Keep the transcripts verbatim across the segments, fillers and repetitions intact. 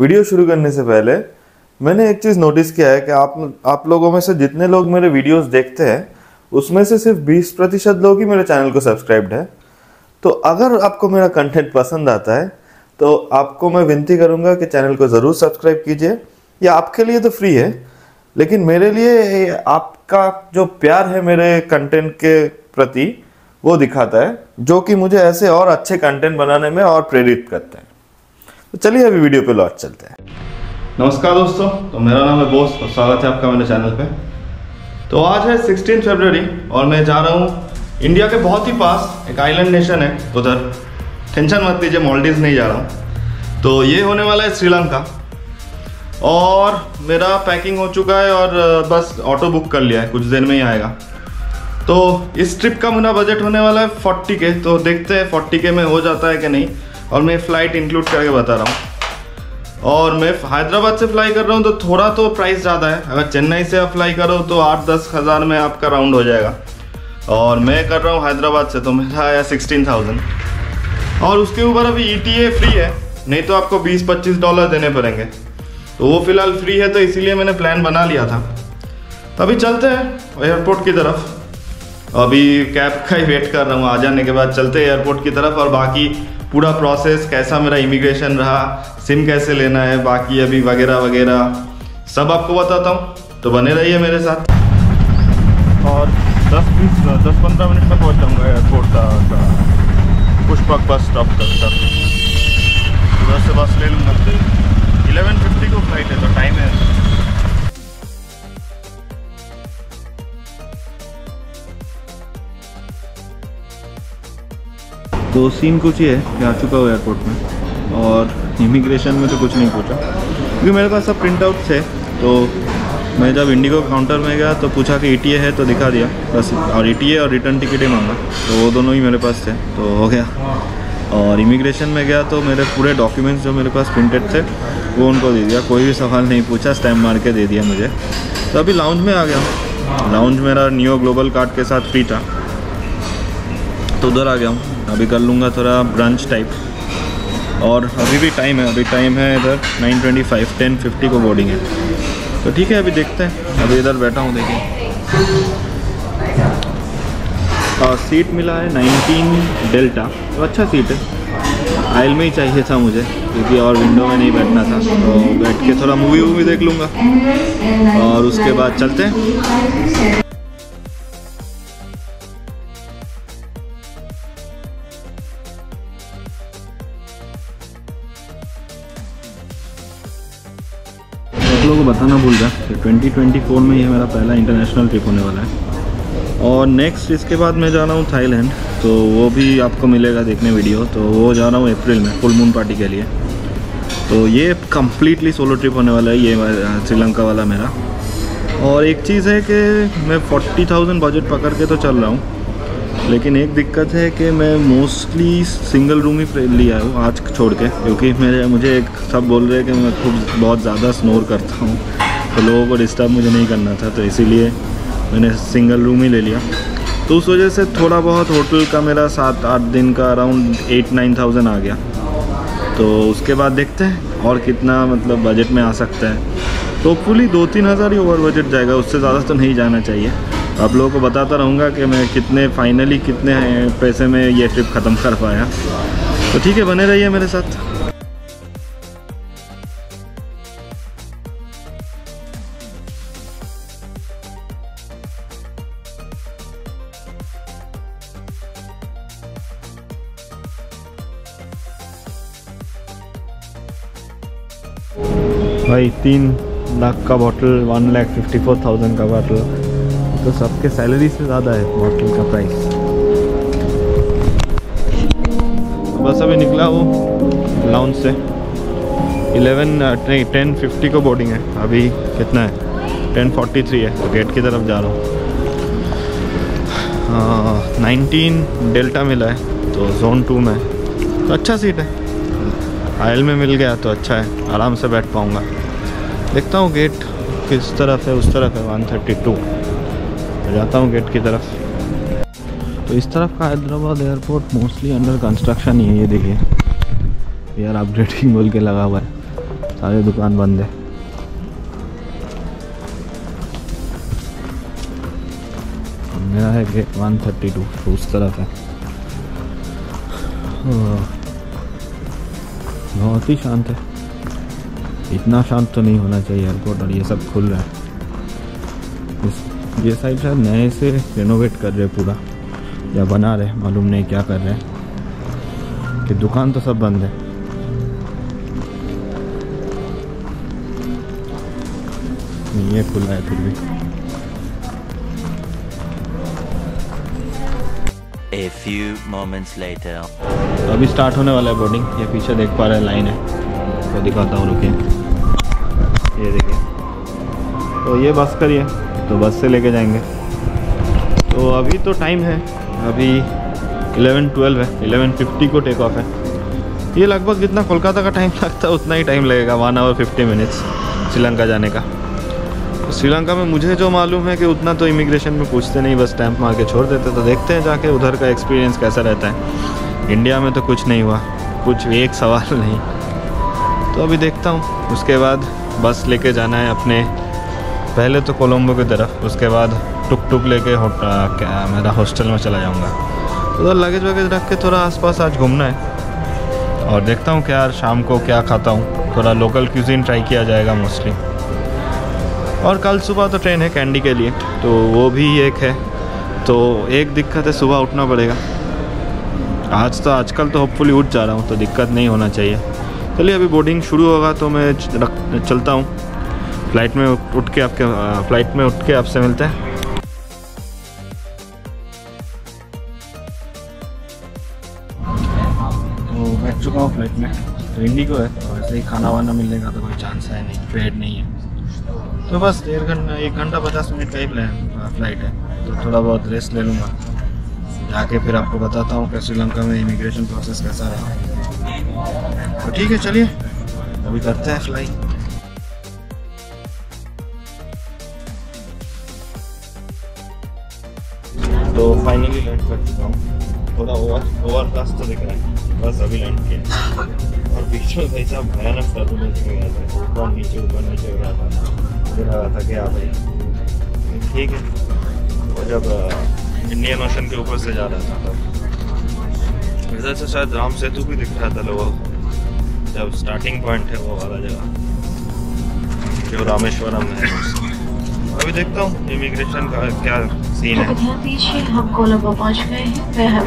Video शुरू करने से पहले मैंने एक चीज़ नोटिस किया है कि आप आप लोगों में से जितने लोग मेरे वीडियोस देखते हैं उसमें से सिर्फ बीस प्रतिशत लोग ही मेरे चैनल को सब्सक्राइब्ड है। तो अगर आपको मेरा कंटेंट पसंद आता है तो आपको मैं विनती करूंगा कि चैनल को ज़रूर सब्सक्राइब कीजिए। ये आपके लिए तो फ्री है, लेकिन मेरे लिए आपका जो प्यार है मेरे कंटेंट के प्रति वो दिखाता है, जो कि मुझे ऐसे और अच्छे कंटेंट बनाने में और प्रेरित करता है। तो चलिए अभी वीडियो पे लौट चलते हैं। नमस्कार दोस्तों, तो मेरा नाम है बोस और स्वागत है आपका मेरे चैनल पे। तो आज है सोलह फरवरी और मैं जा रहा हूँ इंडिया के बहुत ही पास एक आइलैंड नेशन है उधर, टेंशन मत लीजिए, मालदीव नहीं जा रहा हूँ। तो ये होने वाला है श्रीलंका और मेरा पैकिंग हो चुका है और बस ऑटो बुक कर लिया है, कुछ देर में ही आएगा। तो इस ट्रिप का मेरा बजट होने वाला है फोर्टी के। तो देखते हैं फोर्टी के में हो जाता है कि नहीं, और मैं फ़्लाइट इंक्लूड करके बता रहा हूँ। और मैं हैदराबाद से फ्लाई कर रहा हूँ तो थोड़ा तो प्राइस ज़्यादा है। अगर चेन्नई से आप फ्लाई करो तो आठ दस हज़ार में आपका राउंड हो जाएगा, और मैं कर रहा हूँ हैदराबाद से तो मेरा आया सिक्सटीन थाउजेंड। और उसके ऊपर अभी ई टी ए फ्री है, नहीं तो आपको बीस पच्चीस डॉलर देने पड़ेंगे। तो वो फ़िलहाल फ्री है, तो इसीलिए मैंने प्लान बना लिया था। तो अभी चलते हैं एयरपोर्ट की तरफ। अभी कैब का ही वेट कर रहा हूँ, आ जाने के बाद चलते हैं एयरपोर्ट की तरफ। और बाकी पूरा प्रोसेस कैसा मेरा इमिग्रेशन रहा, सिम कैसे लेना है, बाकी अभी वगैरह वगैरह सब आपको बताता हूँ। तो बने रहिए मेरे साथ। और दस बीस दस पंद्रह मिनट में पहुँच जाऊँगा एयरपोर्ट का पुष्पक बस स्टॉप तक तक उधर से बस ले लूँगा। इलेवन फिफ्टी को फ्लाइट है तो टाइम है। तो सीन कुछ ये है कि आ चुका हूँ एयरपोर्ट में और इमिग्रेशन में तो कुछ नहीं पूछा, क्योंकि मेरे पास सब प्रिंट आउट थे। तो मैं जब इंडिगो काउंटर में गया तो पूछा कि ई टी ए है तो दिखा दिया बस, और ई टी ए और रिटर्न टिकट ही मांगा, तो वो दोनों ही मेरे पास थे तो हो गया। और इमिग्रेशन में गया तो मेरे पूरे डॉक्यूमेंट्स जो मेरे पास प्रिंटेड थे वो उनको दे दिया, कोई भी सवाल नहीं पूछा, स्टैम्प मार के दे दिया मुझे। तो अभी लाउंज में आ गया। लाउंज मेरा नियो ग्लोबल कार्ड के साथ फ्री था तो उधर आ गया हूँ। अभी कर लूँगा थोड़ा ब्रंच टाइप, और अभी भी टाइम है। अभी टाइम है इधर nine twenty five, ten fifty को बोर्डिंग है तो ठीक है, अभी देखते हैं। अभी इधर बैठा हूँ, देखिए। और सीट मिला है नाइनटीन डेल्टा, तो अच्छा सीट है। आइल में ही चाहिए था मुझे क्योंकि और विंडो में नहीं बैठना था, तो बैठ के थोड़ा मूवी वूवी देख लूँगा और उसके बाद चलते हैं। को बताना भूल गया कि ट्वेंटी ट्वेंटी फोर में यह मेरा पहला इंटरनेशनल ट्रिप होने वाला है। और नेक्स्ट इसके बाद मैं जा रहा हूँ थाईलैंड, तो वो भी आपको मिलेगा देखने वीडियो। तो वो जा रहा हूँ अप्रैल में फुल मून पार्टी के लिए। तो ये कम्प्लीटली सोलो ट्रिप होने वाला है ये श्रीलंका वाला मेरा। और एक चीज़ है कि मैं फोर्टी थाउजेंड बजट पकड़ के तो चल रहा हूँ, लेकिन एक दिक्कत है कि मैं मोस्टली सिंगल रूम ही लिया हूँ आज छोड़ के, क्योंकि मेरे मुझे एक सब बोल रहे हैं कि मैं खूब बहुत ज़्यादा स्नोर करता हूँ, तो लोगों को डिस्टर्ब मुझे नहीं करना था, तो इसीलिए मैंने सिंगल रूम ही ले लिया। तो उस वजह से थोड़ा बहुत होटल का मेरा सात आठ दिन का अराउंड एट नाइन थाउजेंड आ गया। तो उसके बाद देखते हैं और कितना मतलब बजट में आ सकता है। तो होपफुली दो तीन हज़ार ही ओवर बजट जाएगा, उससे ज़्यादा तो नहीं जाना चाहिए। आप लोगों को बताता रहूँगा कि मैं कितने फाइनली कितने पैसे में ये ट्रिप ख़त्म कर पाया। तो ठीक है, बने रहिए मेरे साथ। भाई तीन लाख का bottle, one lakh fifty four thousand का बॉटल, तो सबके सैलरी से ज़्यादा है बॉटल का प्राइस। से भी निकला वो लाउंज से। इलेवन टेन फिफ्टी को बोर्डिंग है, अभी कितना है टेन फोर्टी थ्री है, तो गेट की तरफ जा रहा हूँ। नाइनटीन डेल्टा मिला है तो जोन टू में, तो अच्छा सीट है, आयल में मिल गया तो अच्छा है, आराम से बैठ पाऊँगा। देखता हूँ गेट किस तरफ है, उस तरफ है वन थर्टी टू, तो जाता हूँ गेट की तरफ। तो इस तरफ का Hyderabad airport mostly under construction ही है। ये देखिए यार, अपग्रेडिंग बोल के लगा हुआ है, सारी दुकान बंद है। मेरा है गेट वन थर्टी टू, तो उस तरफ है। बहुत ही शांत है, इतना शांत तो नहीं होना चाहिए एयरपोर्ट, और ये सब खुल रहा है। इस ये साइड शायद नए से रेनोवेट कर रहे पूरा, या बना रहे, मालूम नहीं क्या कर रहे हैं। कि दुकान तो सब बंद है। ये खुला है फिर भी। A few moments later. तो अभी स्टार्ट होने वाला है बोर्डिंग। ये पीछे देख पा रहे हैं लाइन है, तो दिखाता हूँ रुके। ये देखिए, तो ये बस करिए, तो बस से लेके जाएंगे। तो अभी तो टाइम है, अभी इलेवन ट्वेल्व है, इलेवन फिफ्टी को टेक ऑफ है। ये लगभग जितना कोलकाता का टाइम लगता है उतना ही टाइम लगेगा, one hour fifty minutes Sri Lanka जाने का। श्रीलंका में मुझे जो मालूम है कि उतना तो इमिग्रेशन में पूछते नहीं, बस स्टैंप मार के छोड़ देते। तो देखते हैं जाके उधर का एक्सपीरियंस कैसा रहता है। इंडिया में तो कुछ नहीं हुआ, कुछ एक सवाल नहीं। तो अभी देखता हूँ, उसके बाद बस लेके जाना है अपने, पहले तो कोलम्बो की तरफ, उसके बाद टुक टुक लेके मेरा हॉस्टल में चला जाऊँगा। उधर लगेज वगैरह रख के थोड़ा आसपास आज घूमना है, और देखता हूँ कि यार शाम को क्या खाता हूँ। थोड़ा लोकल क्यूजिन ट्राई किया जाएगा मोस्टली। और कल सुबह तो ट्रेन है कैंडी के लिए, तो वो भी एक है। तो एक दिक्कत है, सुबह उठना पड़ेगा। आज तो आजकल तो होपफुली उठ जा रहा हूँ, तो दिक्कत नहीं होना चाहिए। चलिए तो अभी बोर्डिंग शुरू होगा तो मैं चलता हूँ। फ्लाइट में उठ के आपके फ्लाइट में उठ के आपसे मिलते हैं। तो बैठ चुका हूँ फ्लाइट में, तो इंडिगो है, तो वैसे ही खाना वाना मिलने का तो कोई चांस है नहीं, फेड नहीं है। तो बस डेढ़ घंटा एक घंटा पचास मिनट का ही प्लान फ्लाइट है, तो थोड़ा बहुत रेस्ट ले लूँगा। जाके फिर आपको बताता हूँ कि श्रीलंका में इमिग्रेशन प्रोसेस कैसा रहा। तो ठीक है, चलिए अभी करते हैं फ्लाई। तो फाइनली लैंड कर चुका हूँ, थोड़ा ओवर ओवरकास्ट तो दिख रहा है, बस अभी लैंड किया। और बीच में भाई साहब भयानक टर्बुलेंस में गया था, ऊपर नीचे ऊपर नीचे हो रहा था, रहा था कि आप ठीक है। और जब इंडियन ओशन के ऊपर से जा रहा था तब इधर से शायद राम सेतु भी दिख रहा था लोगों को, जब स्टार्टिंग पॉइंट है वो वाला जगह जो रामेश्वरम है। अभी देखता हूँ इमिग्रेशन का क्या सीन है। हम कोलंबो पहुँच गए हैं,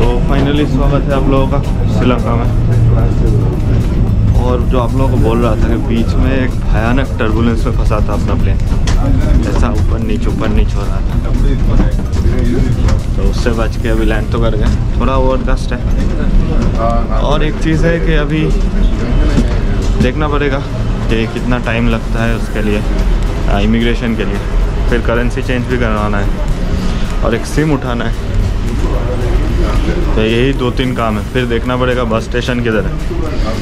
तो फाइनली स्वागत है आप लोगों का श्रीलंका में। और जो आप लोगों को बोल रहा था कि बीच में एक भयानक टर्बुलेंस में फंसा था अपना प्लेन, ऐसा ऊपर नीचे ऊपर नीचे हो रहा था, तो उससे बच के अभी लैंड तो कर गए। थोड़ा ओवरकास्ट है, और एक चीज़ है कि अभी देखना पड़ेगा कि कितना टाइम लगता है उसके लिए, इमिग्रेशन के लिए। फिर करेंसी चेंज भी करवाना है, और एक सिम उठाना है, तो यही दो तीन काम है। फिर देखना पड़ेगा बस स्टेशन किधर है,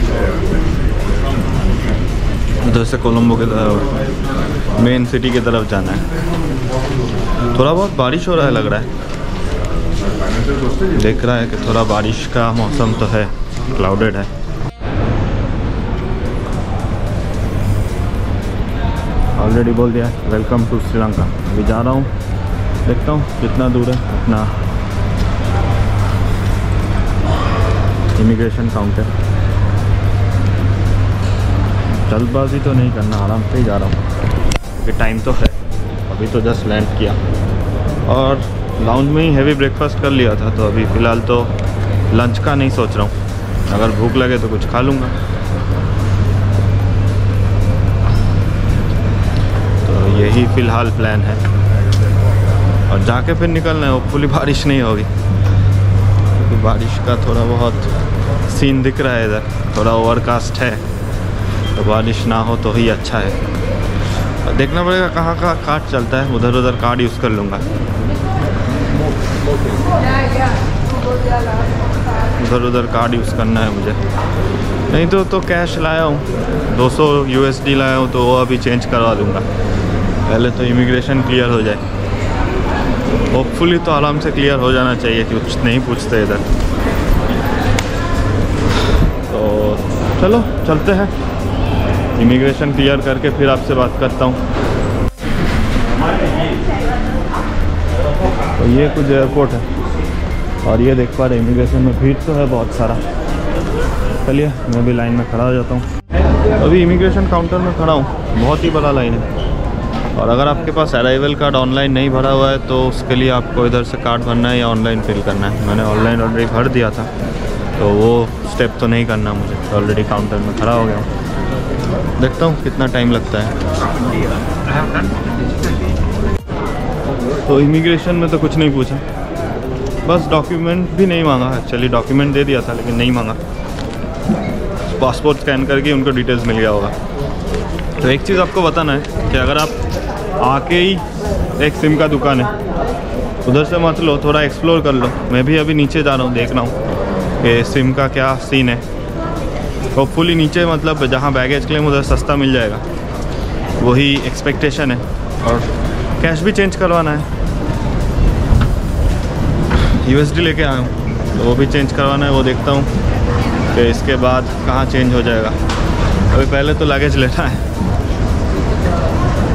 उधर से कोलम्बो के तरफ मेन सिटी की तरफ जाना है। थोड़ा बहुत बारिश हो रहा है लग रहा है, देख रहा है कि थोड़ा बारिश का मौसम तो है, क्लाउडेड है। ऑलरेडी बोल दिया वेलकम टू श्रीलंका। अभी जा रहा हूँ, देखता हूँ कितना दूर है अपना इमिग्रेशन काउंटर। जल्दबाजी तो नहीं करना, आराम से ही जा रहा हूँ क्योंकि टाइम तो है। अभी तो जस्ट लैंड किया, और लाउंज में ही हैवी ब्रेकफास्ट कर लिया था, तो अभी फ़िलहाल तो लंच का नहीं सोच रहा हूँ। अगर भूख लगे तो कुछ खा लूँगा। तो यही फ़िलहाल प्लान है। और जाके फिर निकलना है। होपफुली बारिश नहीं होगी क्योंकि बारिश का थोड़ा बहुत सीन दिख रहा है इधर, थोड़ा ओवरकास्ट है, तो बारिश ना हो तो ही अच्छा है। और देखना पड़ेगा कहाँ का कार्ड चलता है, उधर उधर कार्ड यूज़ कर लूँगा, उधर उधर कार्ड यूज़ करना है मुझे। नहीं तो तो कैश लाया हूँ, दो सौ यू एस डी लाया हूँ, तो वो अभी चेंज करवा दूँगा। पहले तो इमिग्रेशन क्लियर हो जाए, होपफुली तो आराम से क्लियर हो जाना चाहिए, कि कुछ नहीं पूछते इधर। तो चलो चलते हैं, इमिग्रेशन क्लियर करके फिर आपसे बात करता हूँ। तो ये कुछ एयरपोर्ट है, और ये देख पा रहे इमिग्रेशन में भीड़ तो है बहुत सारा। चलिए मैं भी लाइन में खड़ा हो जाता हूँ। अभी इमिग्रेशन काउंटर में खड़ा हूँ, बहुत ही बड़ा लाइन है। और अगर आपके पास अराइवल कार्ड ऑनलाइन नहीं भरा हुआ है तो उसके लिए आपको इधर से कार्ड भरना है या ऑनलाइन फिल करना है। मैंने ऑनलाइन ऑलरेडी भर दिया था, तो वो स्टेप तो नहीं करना मुझे, ऑलरेडी तो काउंटर में खड़ा हो गया हूँ। देखता हूँ कितना टाइम लगता है। तो इमिग्रेशन में तो कुछ नहीं पूछा, बस डॉक्यूमेंट भी नहीं मांगा। एक्चुअली डॉक्यूमेंट दे दिया था लेकिन नहीं मांगा, पासपोर्ट स्कैन करके उनको डिटेल्स मिल गया होगा। तो एक चीज़ आपको बताना है कि अगर आप आके ही, एक सिम का दुकान है उधर से मत लो, थोड़ा एक्सप्लोर कर लो। मैं भी अभी नीचे जा रहा हूँ, देख रहा हूँ कि सिम का क्या सीन है। होपफुली नीचे मतलब जहाँ बैगेज क्लेम उधर सस्ता मिल जाएगा, वही एक्सपेक्टेशन है। और कैश भी चेंज करवाना है, यूएसडी लेके आया हूँ तो वो भी चेंज करवाना है। वो देखता हूँ कि इसके बाद कहाँ चेंज हो जाएगा। अभी पहले तो लगेज लेना है,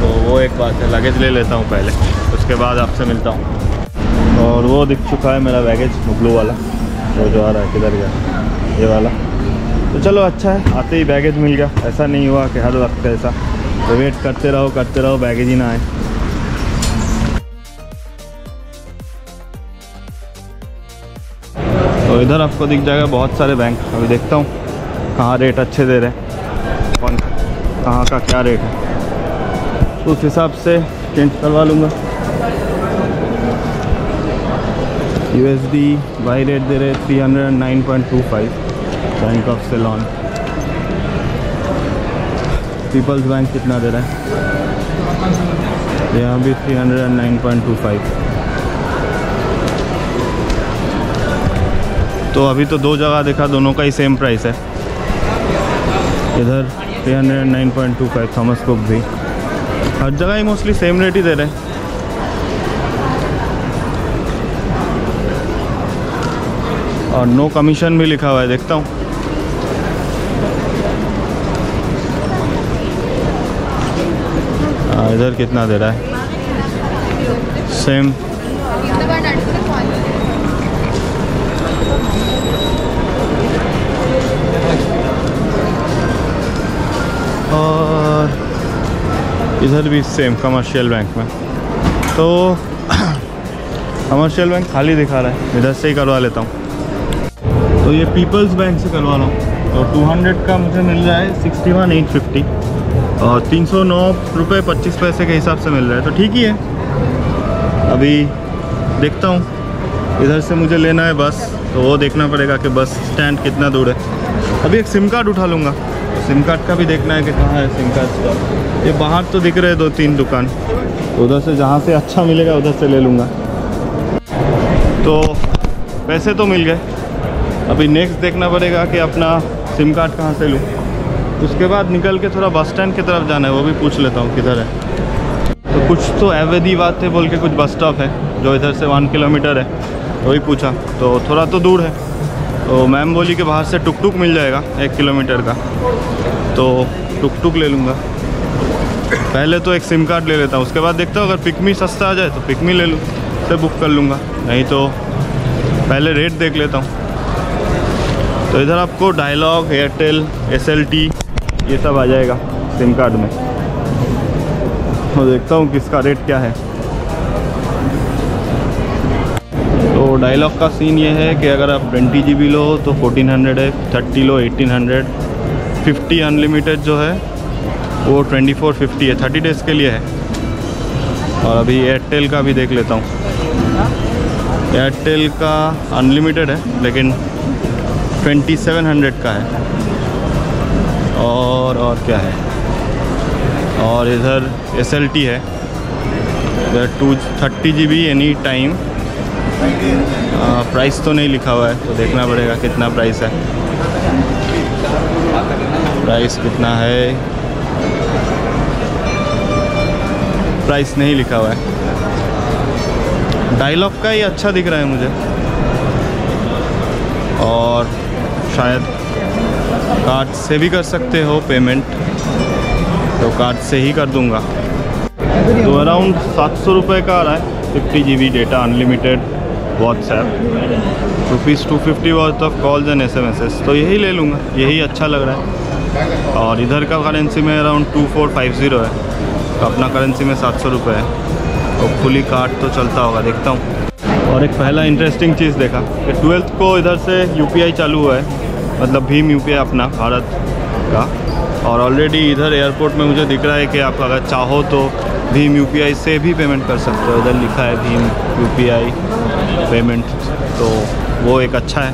तो वो एक बात है, लगेज ले लेता हूँ पहले, उसके बाद आपसे मिलता हूँ। और वो दिख चुका है मेरा बैगेज, ब्लू वाला वो जो आ रहा है, किधर गया ये वाला। तो चलो अच्छा है, आते ही बैगेज मिल गया। ऐसा नहीं हुआ कि हर वक्त ऐसा तो वेट करते रहो करते रहो बैगेज ही ना आए। तो इधर आपको दिख जाएगा बहुत सारे बैंक। अभी देखता हूँ कहाँ रेट अच्छे दे रहे हैं, कौन कहाँ का क्या रेट है, उस हिसाब से चेंज करवा लूँगा। यूएसडी वाई रेट दे रहे three hundred nine point two five, bank of Ceylon. People's bank कितना दे रहा है, यहाँ भी three hundred nine point two five. तो अभी तो दो जगह देखा, दोनों का ही सेम प्राइस है। इधर three hundred nine point two five, Thomas Cook भी, हर जगह ही मोस्टली सेम रेट ही दे रहे हैं। और नो कमीशन भी लिखा हुआ है, देखता हूँ। इधर कितना दे रहा है, सेम इधर भी सेम कमर्शियल बैंक में। तो कमर्शियल बैंक खाली दिखा रहा है, इधर से ही करवा लेता हूँ। तो ये पीपल्स बैंक से करवा रहा हूँ, तो टू हंड्रेड का मुझे मिल रहा है सिक्सटी वन एट फिफ्टी, और तीन सौ नौ रुपये पच्चीस पैसे के हिसाब से मिल रहा है, तो ठीक ही है। अभी देखता हूँ, इधर से मुझे लेना है बस, तो वो देखना पड़ेगा कि बस स्टैंड कितना दूर है। अभी एक सिम कार्ड उठा लूँगा, सिम कार्ड का भी देखना है कि कहाँ है सिम कार्ड स्टॉक। ये बाहर तो दिख रहे हैं दो तीन दुकान, तो उधर से जहाँ से अच्छा मिलेगा उधर से ले लूँगा। तो पैसे तो मिल गए, अभी नेक्स्ट देखना पड़ेगा कि अपना सिम कार्ड कहाँ से लूँ। उसके बाद निकल के थोड़ा बस स्टैंड की तरफ जाना है, वो भी पूछ लेता हूँ किधर है। तो कुछ तो अवैधीवाद थे बोल के कुछ बस स्टॉप है जो इधर से वन किलोमीटर है, वही पूछा। तो थोड़ा तो दूर है, तो मैम बोली कि बाहर से टुक टुक मिल जाएगा एक किलोमीटर का, तो टुक टुक ले लूँगा। पहले तो एक सिम कार्ड ले लेता हूँ, उसके बाद देखता हूँ अगर पिकमी सस्ता आ जाए तो पिकमी ले लूँ, उसे बुक कर लूँगा, नहीं तो पहले रेट देख लेता हूँ। तो इधर आपको Dialog, Airtel, S L T ये सब आ जाएगा सिम कार्ड में। तो देखता हूँ किसका रेट क्या है। तो डायलॉग का सीन ये है कि अगर आप ट्वेंटी जी बी लो तो फोर्टीन हंड्रेड है, थर्टी लो एटीन हंड्रेड, फिफ्टी अनलिमिटेड जो है वो ट्वेंटी फोर फिफ्टी है, थर्टी डेज़ के लिए है। और अभी एयरटेल का भी देख लेता हूँ। एयरटेल का अनलिमिटेड है लेकिन सत्ताईस सौ का है। और और क्या है, और इधर एसएलटी है, इधर two thirty G B any time. Price तो नहीं लिखा हुआ है तो देखना पड़ेगा कितना प्राइस है। प्राइस कितना है, प्राइस नहीं लिखा हुआ है। डायलॉग का ही अच्छा दिख रहा है मुझे। और शायद कार्ड से भी कर सकते हो पेमेंट, तो कार्ड से ही कर दूंगा। तो अराउंड सात सौ रुपये का आ रहा है fifty G B data unlimited WhatsApp, rupees two fifty worth of calls and S M S S, तो यही ले लूँगा, यही अच्छा लग रहा है। और इधर का करेंसी में around two four five zero है, अपना करेंसी में सात सौ रुपये है। और फुली कार्ड तो चलता होगा, देखता हूँ। और एक पहला इंटरेस्टिंग चीज़ देखा कि ट्वेल्थ को इधर से यूपीआई चालू हुआ है, मतलब भीम यूपीआई अपना भारत का। और ऑलरेडी इधर एयरपोर्ट में मुझे दिख रहा है कि आप अगर चाहो तो भीम यूपीआई से भी पेमेंट कर सकते हो। इधर लिखा है भीम यूपीआई पेमेंट, तो वो एक अच्छा है।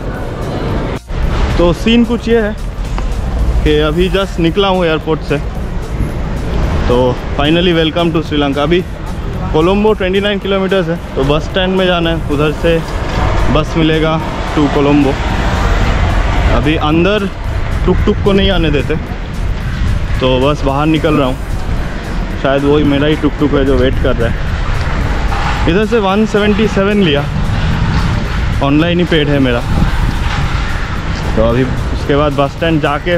तो सीन कुछ ये है कि अभी जस्ट निकला हूँ एयरपोर्ट से, तो फाइनली वेलकम टू श्रीलंका। अभी कोलम्बो उनतीस किलोमीटर्स है, तो बस स्टैंड में जाना है, उधर से बस मिलेगा टू कोलम्बो। अभी अंदर टुक टुक को नहीं आने देते, तो बस बाहर निकल रहा हूँ। शायद वही मेरा ही टुक टुक है जो वेट कर रहा है। इधर से एक सौ सतहत्तर लिया, ऑनलाइन ही पेड है मेरा। तो अभी उसके बाद बस स्टैंड जाके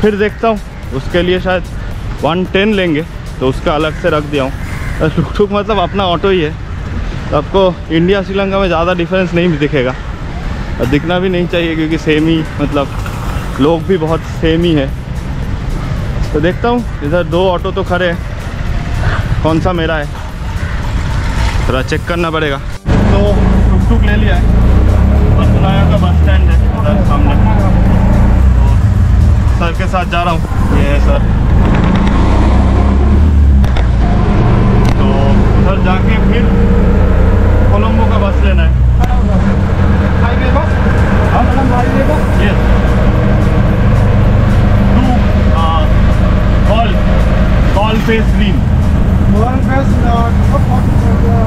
फिर देखता हूँ, उसके लिए शायद वन टेन लेंगे, तो उसका अलग से रख दिया हूँ। टुक टुक मतलब अपना ऑटो ही है, तो आपको इंडिया श्रीलंका में ज़्यादा डिफरेंस नहीं दिखेगा और दिखना भी नहीं चाहिए, क्योंकि सेम ही मतलब लोग भी बहुत सेम ही है। तो देखता हूँ, इधर दो ऑटो तो खड़े हैं, कौन सा मेरा है थोड़ा तो चेक करना पड़ेगा। तो टुक टुक ले लिया है, सुनाया का बस स्टैंड है उधर सामने, तो सर के साथ जा रहा हूँ। ये है सर, उधर जाके फिर कोलम्बो का बस लेना है। Highway bus, highway bus, yes to all all face green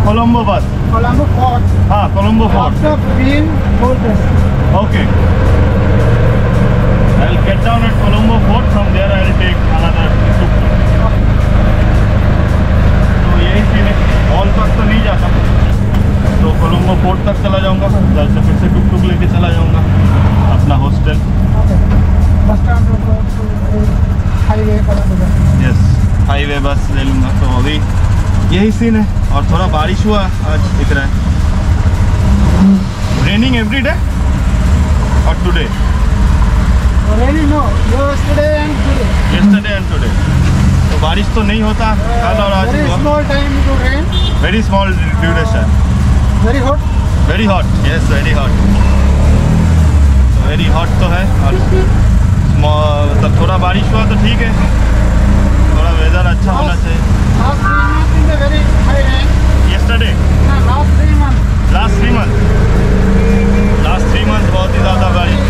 Colombo bus, Colombo fort. हाँ, Colombo fort green fort, okay. I will get down at Colombo fort, from there I will take another. All तक तो नहीं जाता, तो कोलम्बो फोर्ट तक चला जाऊंगा, उधर से फिर से टुक टुक लेके चला जाऊंगा अपना हॉस्टल। हाईवे यस, हाईवे बस ले लूँगा। तो अभी यही सीन है। और थोड़ा बारिश हुआ आज दिख रहा है, रेनिंग एवरी डे और today no yesterday and today yesterday and today बारिश तो नहीं होता कल और आज। Very small duration, very hot, very hot, yes very hot. तो वेरी हॉट तो है, और मतलब थोड़ा बारिश हुआ तो ठीक है, थोड़ा वेदर अच्छा होना चाहिए। Yesterday last three month last three month बहुत ही ज़्यादा बारिश।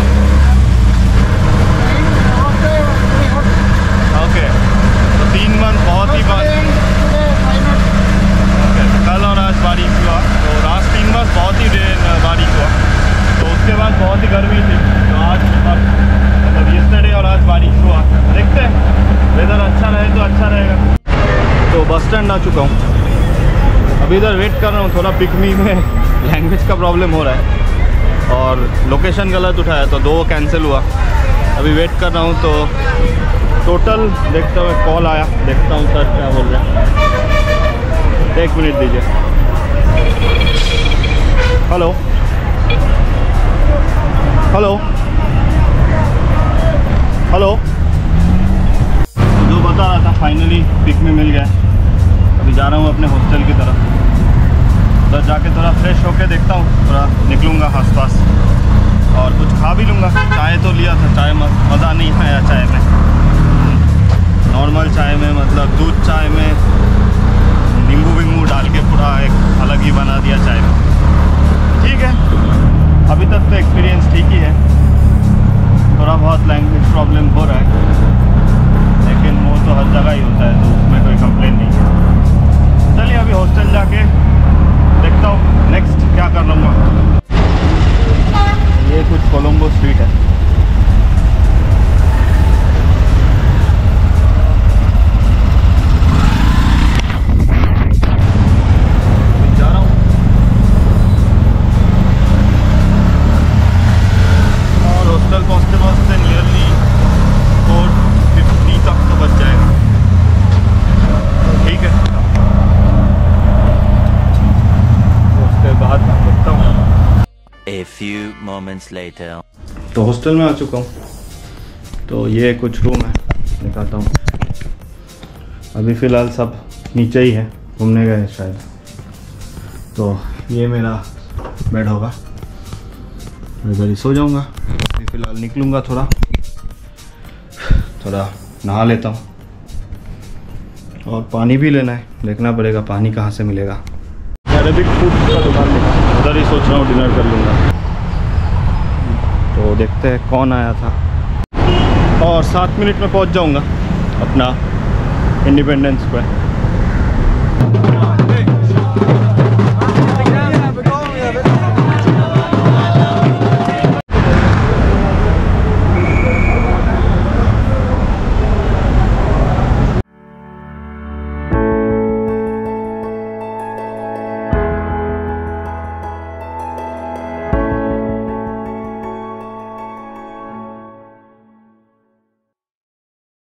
ओके, तीन मंथ बहुत ही बारिश, कल और आज बारिश हुआ, तो लास्ट तीन मंथ बहुत ही बारिश हुआ, तो उसके बाद बहुत ही गर्मी थी। तो आज मतलब यस्टरडे और आज बारिश हुआ, देखते हैं वेदर अच्छा रहे तो अच्छा रहेगा। तो बस स्टैंड आ चुका हूँ, अभी इधर वेट कर रहा हूँ। थोड़ा पिकमी में लैंग्वेज का प्रॉब्लम हो रहा है, और लोकेशन गलत उठाया तो दो कैंसिल हुआ। अभी वेट कर रहा हूँ, तो टोटल देखता हूँ। कॉल आया, देखता हूँ सर क्या बोल रहे हैं। एक मिनट दीजिए। हेलो हेलो हेलो, जो बता रहा था फाइनली पिक में मिल गया। अभी जा रहा हूँ अपने हॉस्टल की तरफ, उधर जाके थोड़ा फ्रेश होके देखता हूँ, थोड़ा निकलूँगा आसपास और कुछ खा भी लूँगा। चाय तो लिया था, चाय में मज़ा नहीं आया। चाय में नॉर्मल चाय में मतलब दूध चाय में नींबू विंगू डाल के पूरा एक अलग ही बना दिया चाय में। ठीक है, अभी तक तो एक्सपीरियंस ठीक ही है, थोड़ा बहुत लैंग्वेज प्रॉब्लम हो रहा है लेकिन वो तो हर जगह ही होता है, तो उसमें कोई कंप्लेन नहीं है। चलिए अभी हॉस्टल जाके देखता हूँ नेक्स्ट क्या कर लूँगा। ये कुछ कोलम्बो स्ट्रीट है, तो हॉस्टल में आ चुका हूँ। तो ये कुछ रूम है, दिखाता हूँ। अभी फ़िलहाल सब नीचे ही है, घूमने गए शायद। तो ये मेरा बेड होगा, इधर ही सो जाऊँगा। अभी फ़िलहाल निकलूँगा, थोड़ा थोड़ा नहा लेता हूँ और पानी भी लेना है, देखना पड़ेगा पानी कहाँ से मिलेगा। अरेबिक फूड का दुकान देखा, उधर ही सोच रहा हूँ डिनर कर लूँगा। तो देखते हैं कौन आया था, और सात मिनट में पहुंच जाऊंगा अपना इंडिपेंडेंस पे।